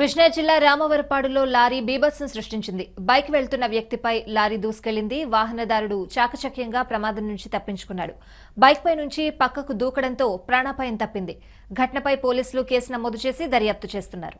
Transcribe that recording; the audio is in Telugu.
కృష్ణా జిల్లా రామవరపాడులో లారీ బీభత్సం సృష్టించింది. బైక్ వెళ్తున్న వ్యక్తిపై లారీ దూసుకెళ్లింది. వాహనదారుడు చాకచక్యంగా ప్రమాదం నుంచి తప్పించుకున్నాడు. బైక్పై నుంచి పక్కకు దూకడంతో ప్రాణాపాయం తప్పింది. ఘటనపై పోలీసులు కేసు నమోదు చేసి దర్యాప్తు చేస్తున్నారు.